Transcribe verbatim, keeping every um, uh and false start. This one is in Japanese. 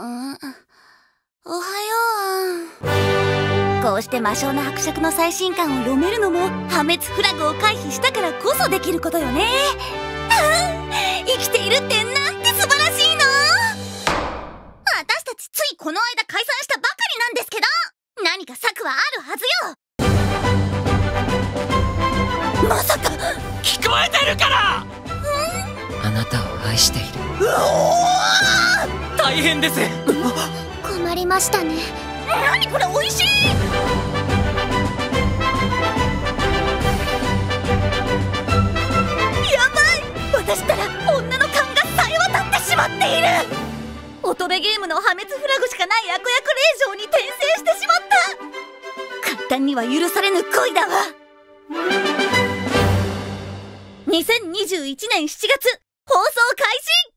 おはよう。こうして魔性の伯爵の最新刊を読めるのも破滅フラグを回避したからこそできることよね。生きているってなんて素晴らしいの。私たちついこの間解散したばかりなんですけど、何か策はあるはずよ。まさか聞こえてるから。うん、あなたを愛している。うおー、大変です。困りましたね。何これ、おいしい。やばい、私ったら女の勘がさえ渡ってしまっている。乙女ゲームの破滅フラグしかない悪役令嬢に転生してしまった。簡単には許されぬ恋だわ。にせんにじゅういちねんしちがつ放送開始。